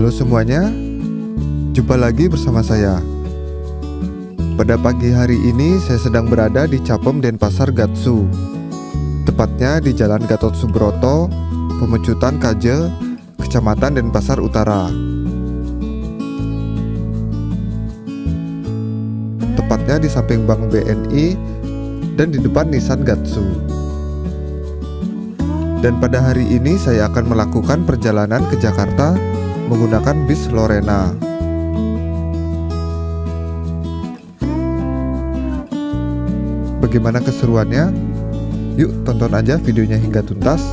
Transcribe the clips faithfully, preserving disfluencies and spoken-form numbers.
Halo semuanya, jumpa lagi bersama saya. Pada pagi hari ini saya sedang berada di Capem Denpasar Gatsu, tepatnya di Jalan Gatot Subroto, Pemecutan Kaje, Kecamatan Denpasar Utara. Tepatnya di samping Bank B N I dan di depan Nissan Gatsu. Dan pada hari ini saya akan melakukan perjalanan ke Jakarta menggunakan bis Lorena. Bagaimana keseruannya? Yuk tonton aja videonya hingga tuntas.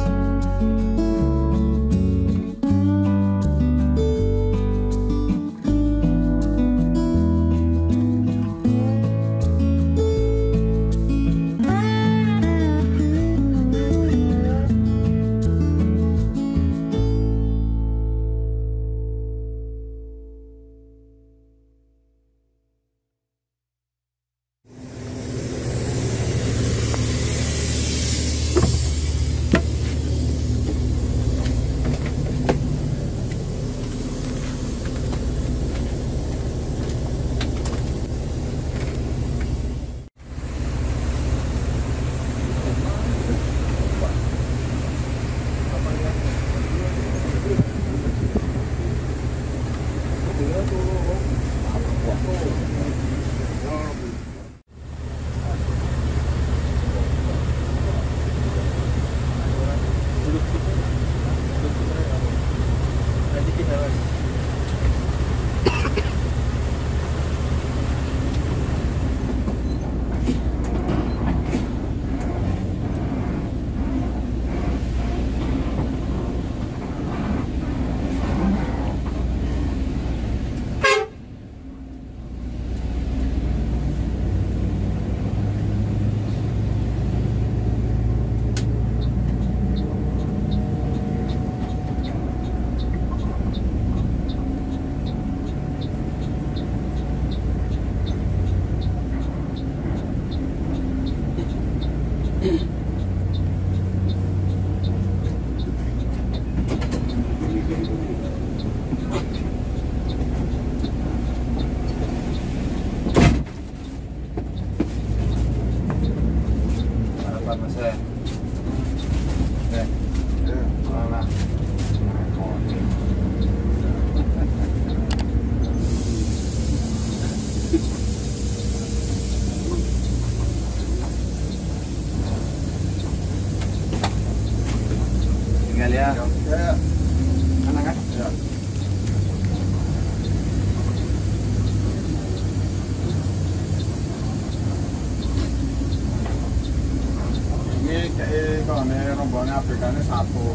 Afrikannya satu.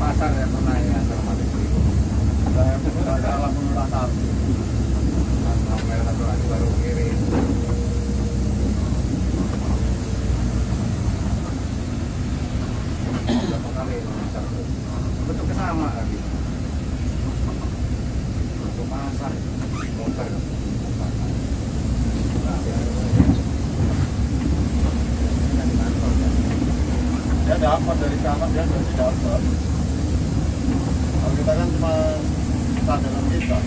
Pasar yang menanya sama saya sudah dalam menurut satu. Merah satu lagi baru kiri. Berapa kali? Bentuknya sama lagi. Pasar, motor, dia dapat dari kamar, dia masih dapat. Kalau kita kan cuma sadaran kita.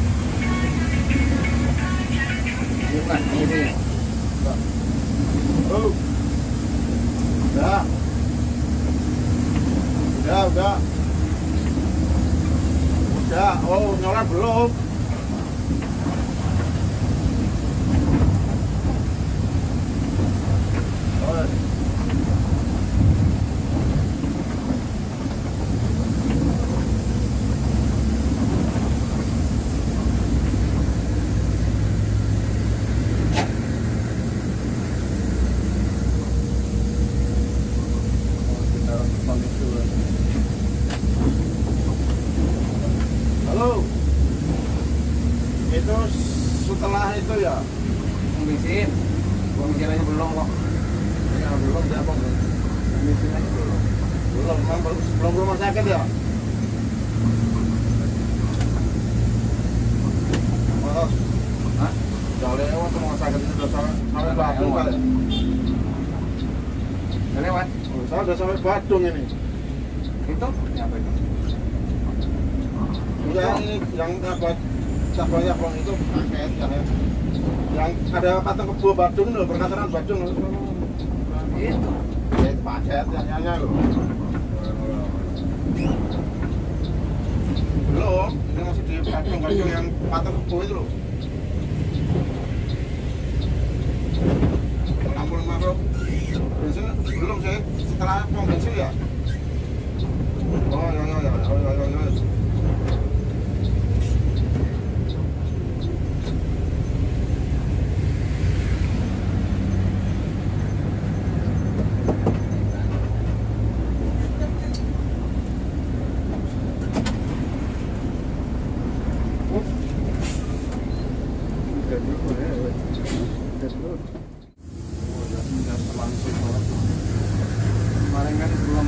Bukan ini. Oh, udah, udah, udah, udah. Oh, nyolak belum? Udah lewat rumah sakit itu, udah sampai Badung kali. Udah lewat? Saya udah sampai Badung ini. Itu? Apa itu? Udah ini yang apa? Cabang-cabang itu paket ya. Yang ada patung kebo Badung loh, perkantoran Badung loh. Itu. Ya itu paket yang nyanya loh. Belum, ini masih di Badung-Badung yang patung kebo itu loh. enam puluh lima bro, bensin belum sih, setelah pom bensin ya? Oh ya ya ya ya ya ya ya Kemarin kan sebelum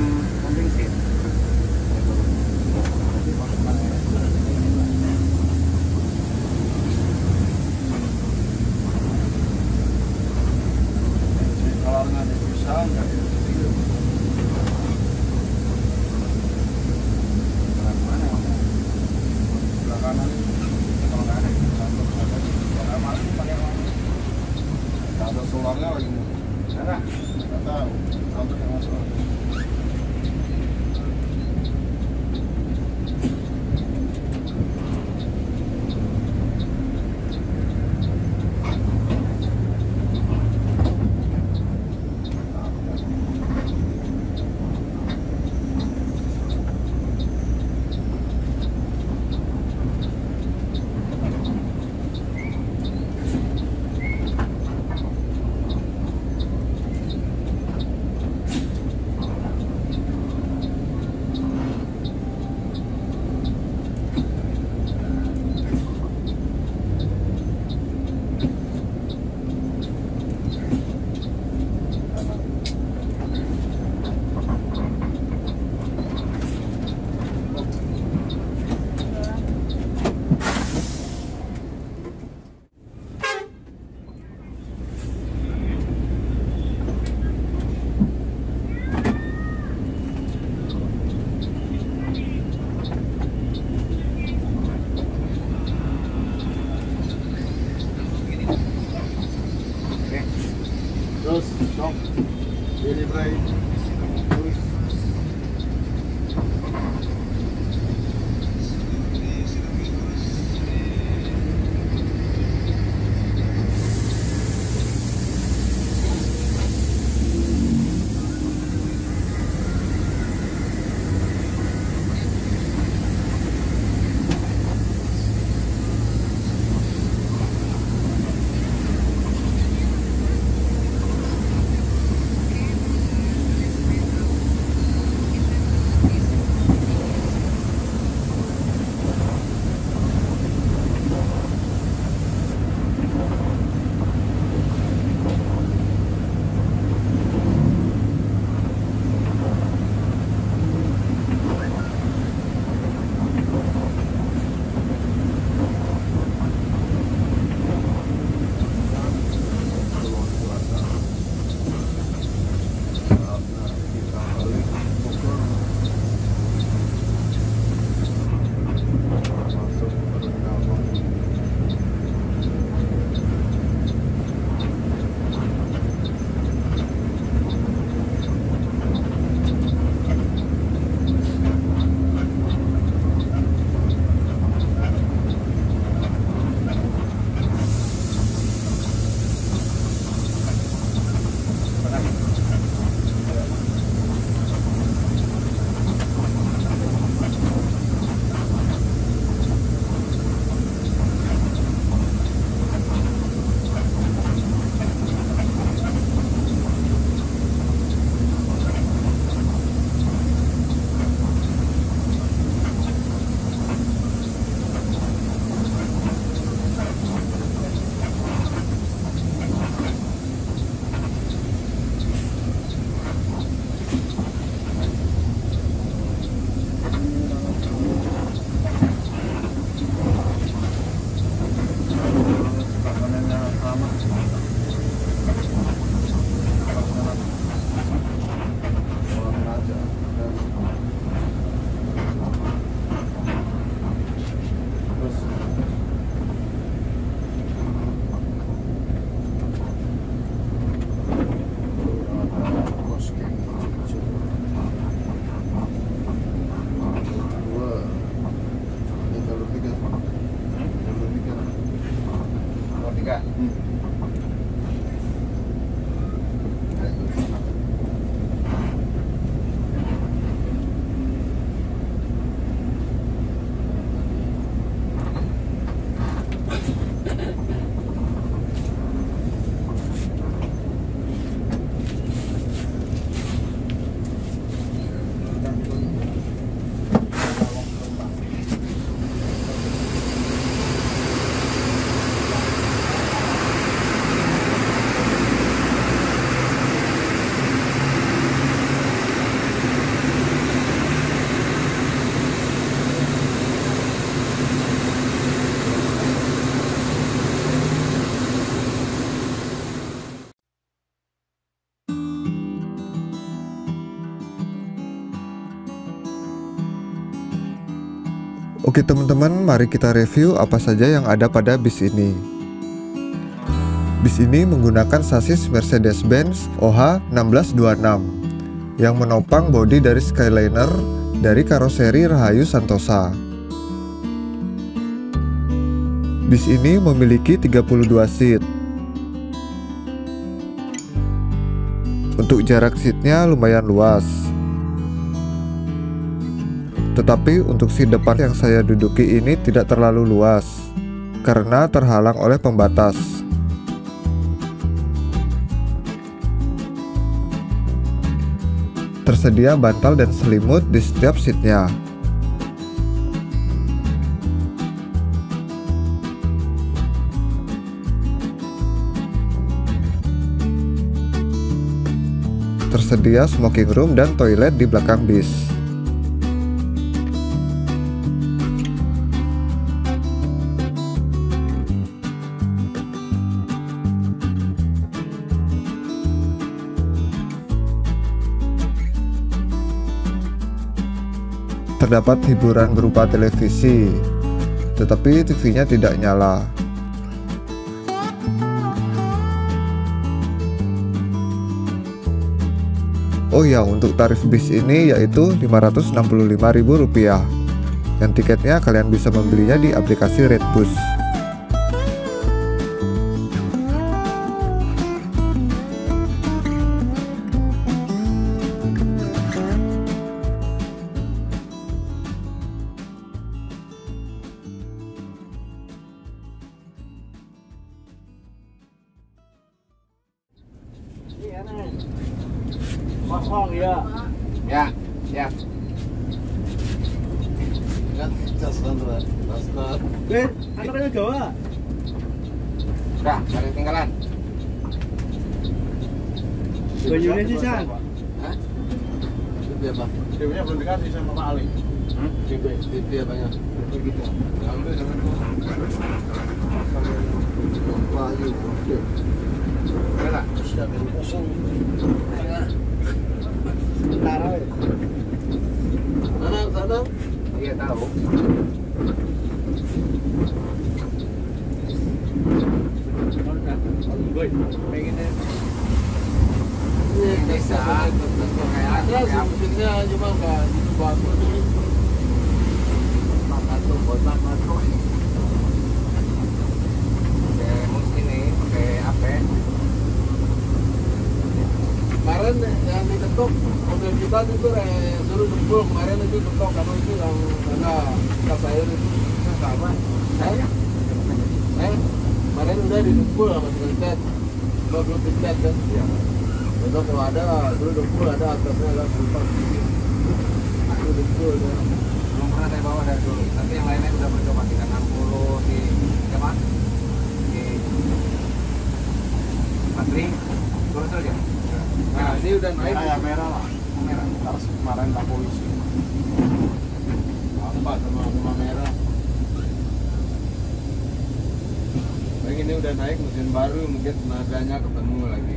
Oke teman-teman, mari kita review apa saja yang ada pada bis ini. Bis ini menggunakan sasis Mercedes-Benz O H enam belas dua enam yang menopang bodi dari Skyliner dari Karoseri Rahayu Santosa. Bis ini memiliki tiga puluh dua seat. Untuk jarak seatnya lumayan luas. Tetapi untuk seat depan yang saya duduki ini tidak terlalu luas karena terhalang oleh pembatas. Tersedia bantal dan selimut di setiap seatnya. Tersedia smoking room dan toilet di belakang bis. Terdapat hiburan berupa televisi, tetapi T V-nya tidak nyala. Oh ya, untuk tarif bis ini yaitu lima ratus enam puluh lima ribu rupiah, yang tiketnya kalian bisa membelinya di aplikasi Redbus. Kosong ya. Ya, ya. Eh, anak-anak Jawa. Sudah, jangan tinggalan. Banyunya sih, San. Hah? Itu apa? Dewinya belum dikasih sama Pak Ali. Hmm? Dewi, Dewi apanya? Begitu. Ambil jangan lupa. Mana? Sudah kosong. Taro ya? Mana, sana? Iya tahu. Ini desa. Ya, musiknya cuma nggak gitu bagus. Makan tuh, buat makan tuh. Oke, musik ini pakai apa? Kemarin yang diketuk mobil kita itu eh, suruh jempol kemarin itu ketok kamu itu yang karena kita sayur itu sama saya eh kemarin udah dijempol sama pengecat dua puluh pengecat kan ya itu kalau ada dulu jempol ada atasnya lah jempol itu jempol belum pernah saya bawa dari dulu tapi yang lainnya udah mencoba di enam puluh di siapa di Patri Gorosol ya. Nah, ini udah naik ya merah lah. Merah harus kemarin tak polisi. Apa sama-sama merah. Baik ini udah naik mesin baru mungkin tenaganya ketemu lagi.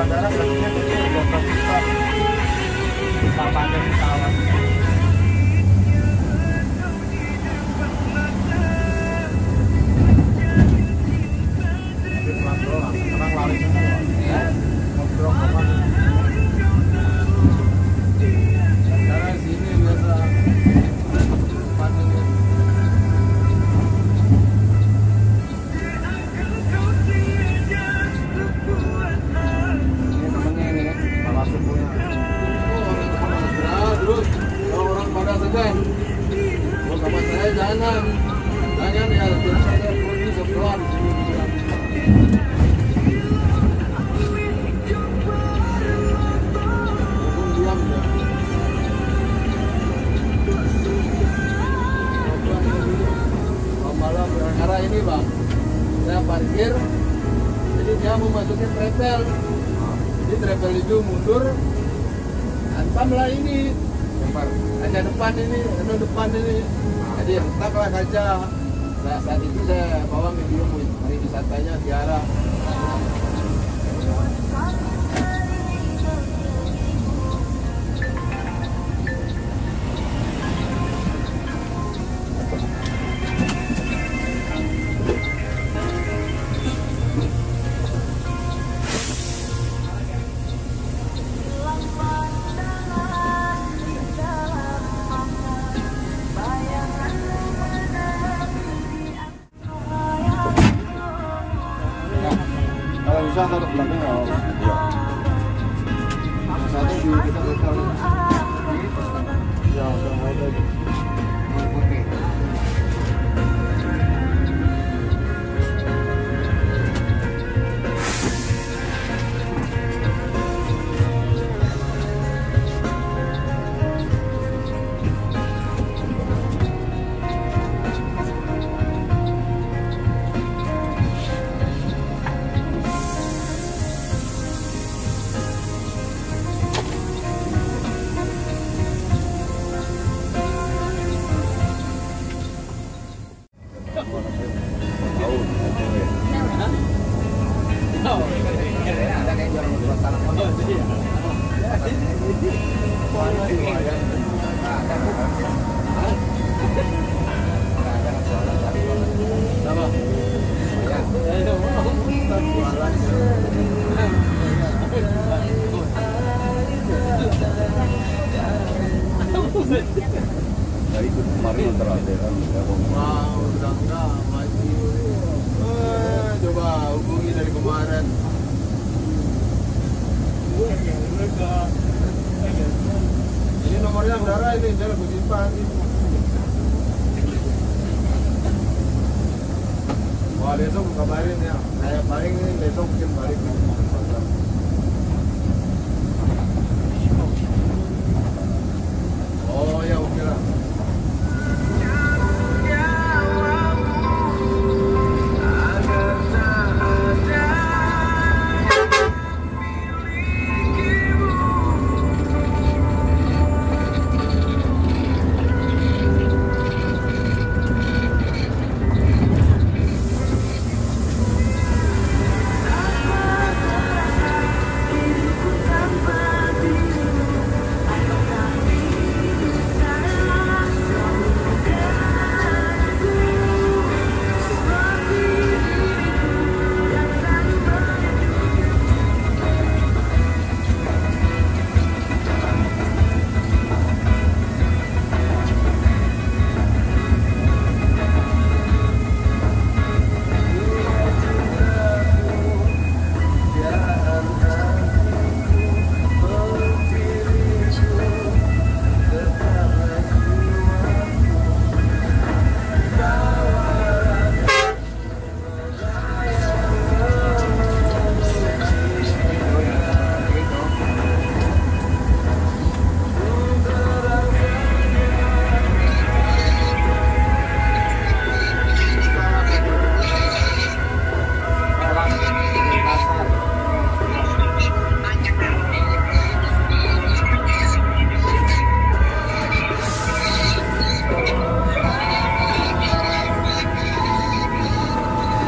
bandara selanjutnya kita ke Gatot Subroto, lapangan pesawat. Tapi pelan-pelan langsung orang lari semua, ya? Ngobrol kemana?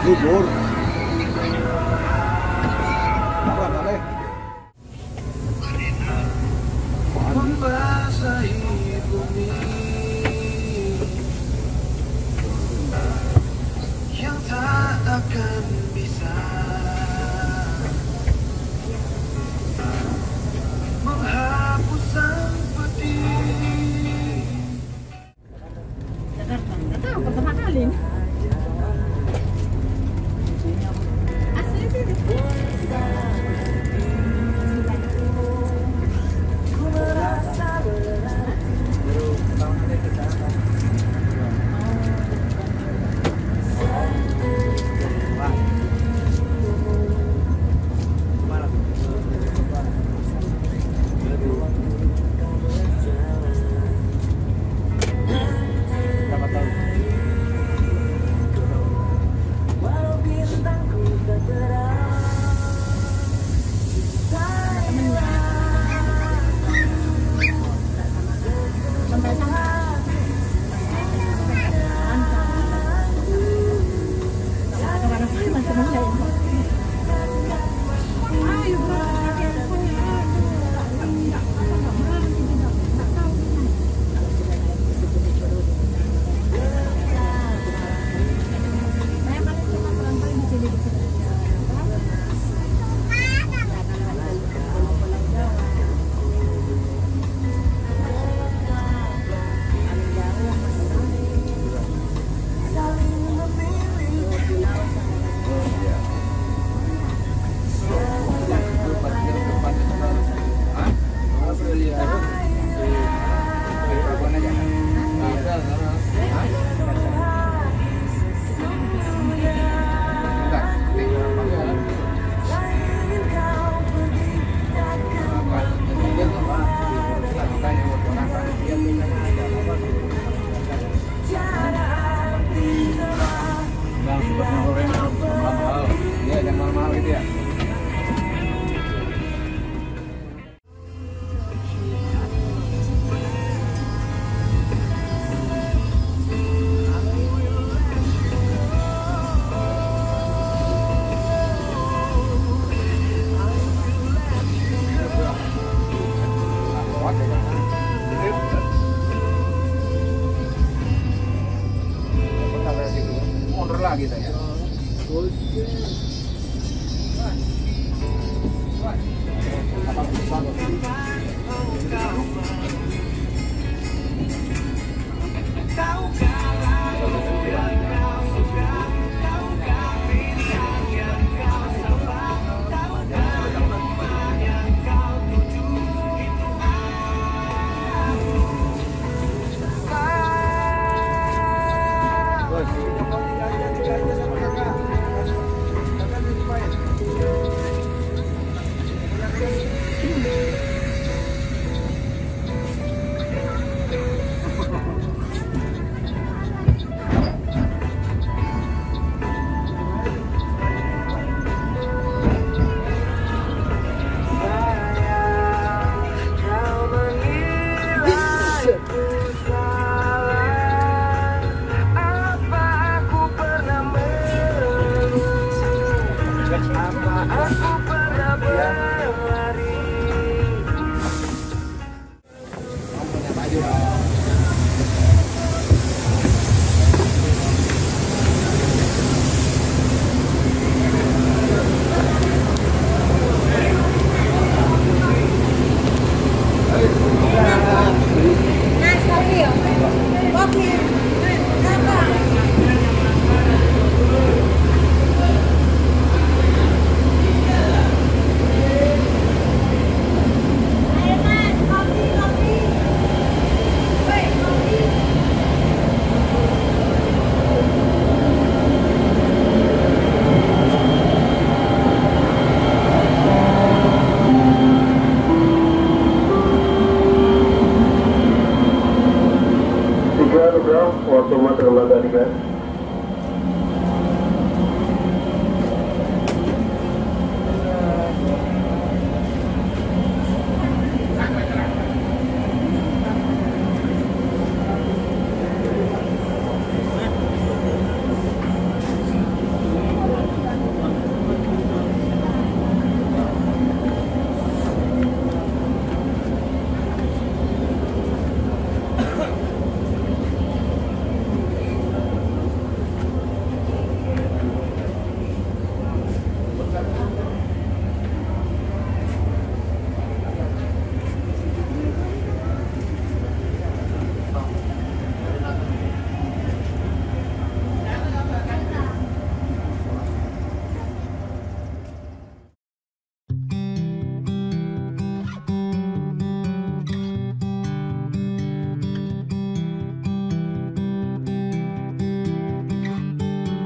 Bubur. Apa kali? Utara gitu ya.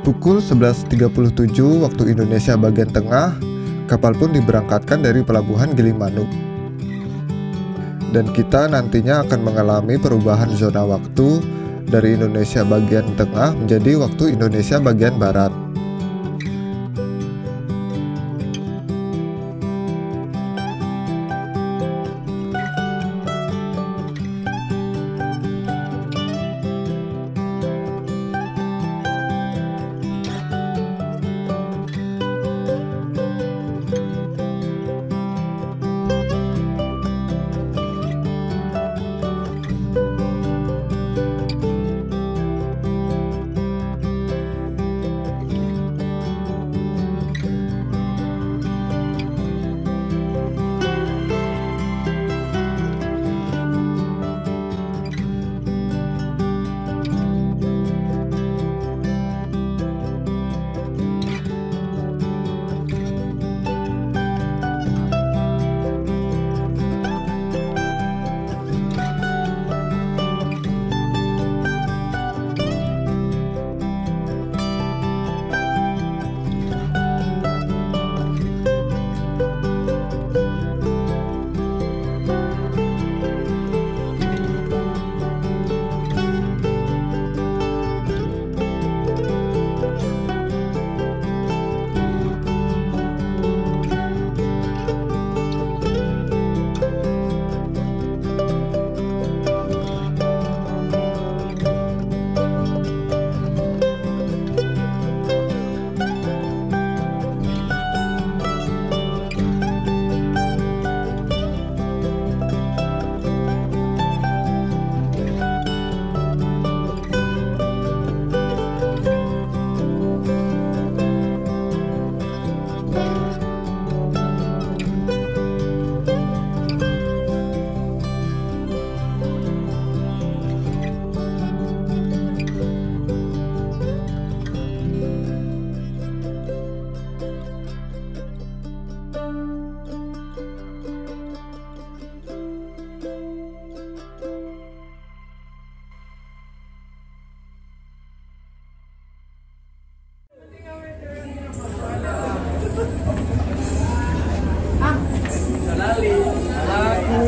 Pukul sebelas tiga puluh tujuh waktu Indonesia bagian tengah, kapal pun diberangkatkan dari pelabuhan Gilimanuk. Dan kita nantinya akan mengalami perubahan zona waktu dari Indonesia bagian tengah menjadi waktu Indonesia bagian barat.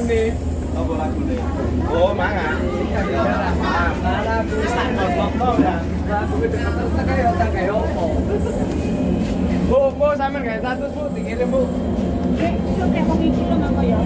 nih. Apa lagu nih? Oh, mangan. Mangan. Pisang goblok ya. Lagu dekat-dekat kayak tak kayak opo. Bu, bu sampean gawe status, Bu, dikirim, Bu. Eh, itu kayak mau dikirim apa ya?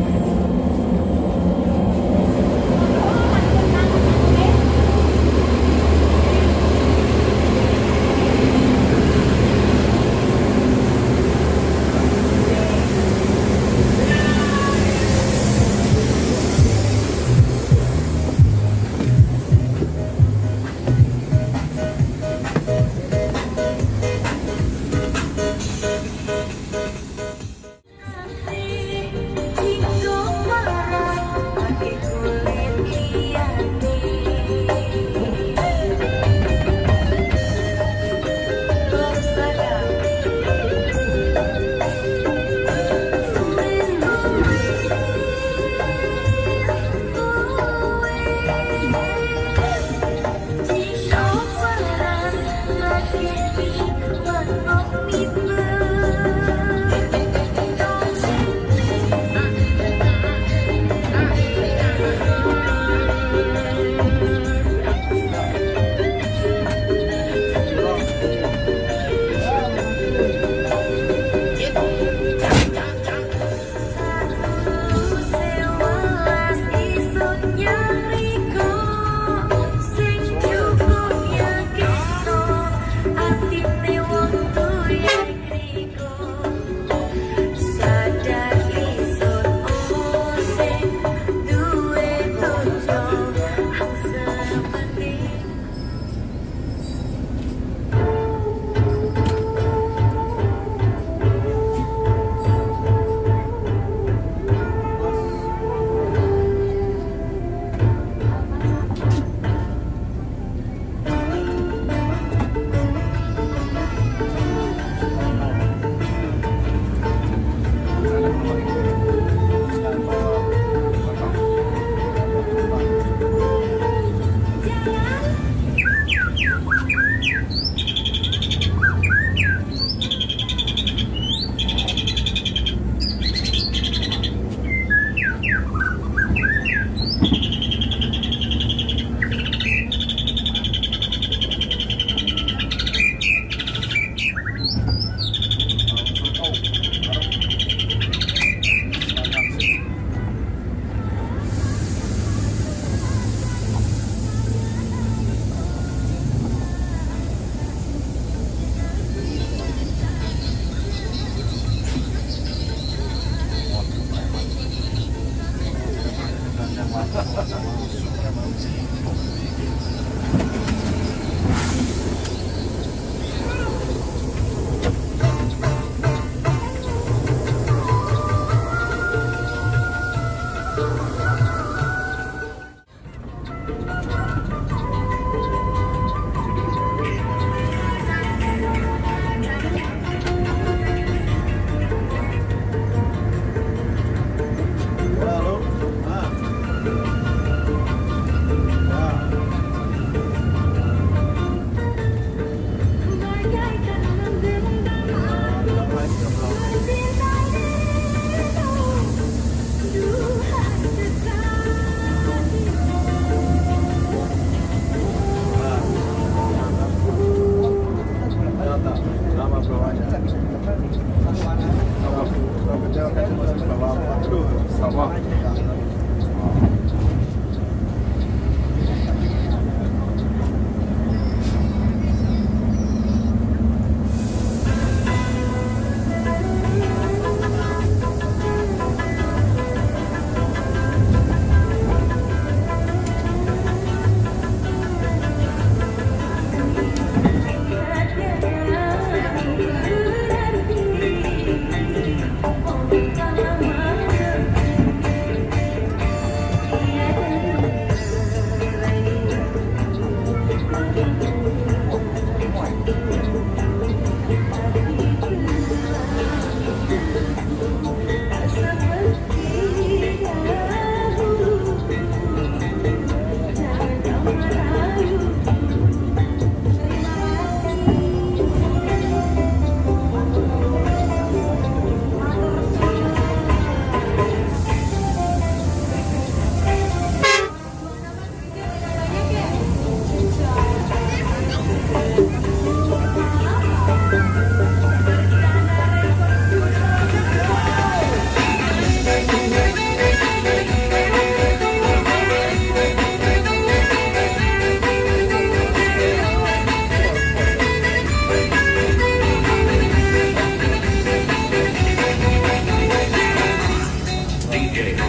Ooh.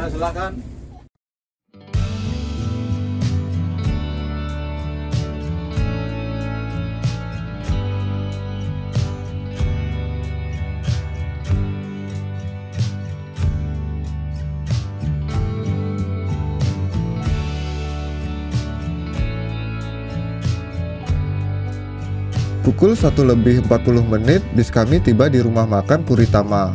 Ya, silakan. Pukul satu lebih empat puluh menit, bis kami tiba di rumah makan Puritama.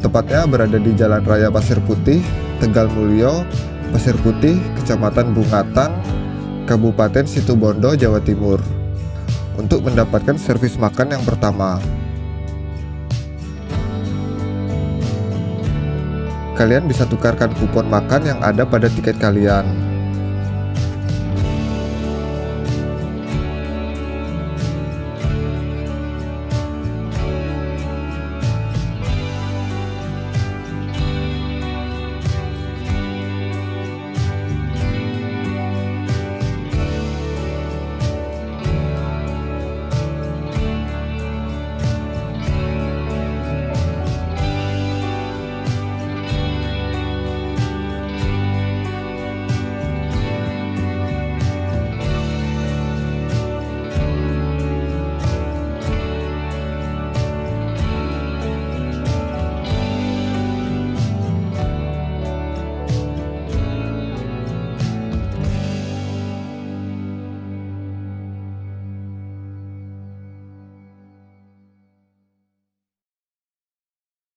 Tepatnya berada di Jalan Raya Pasir Putih, Tegal Mulyo, Pasir Putih, Kecamatan Bungatan, Kabupaten Situbondo, Jawa Timur, untuk mendapatkan servis makan yang pertama. Kalian bisa tukarkan kupon makan yang ada pada tiket kalian.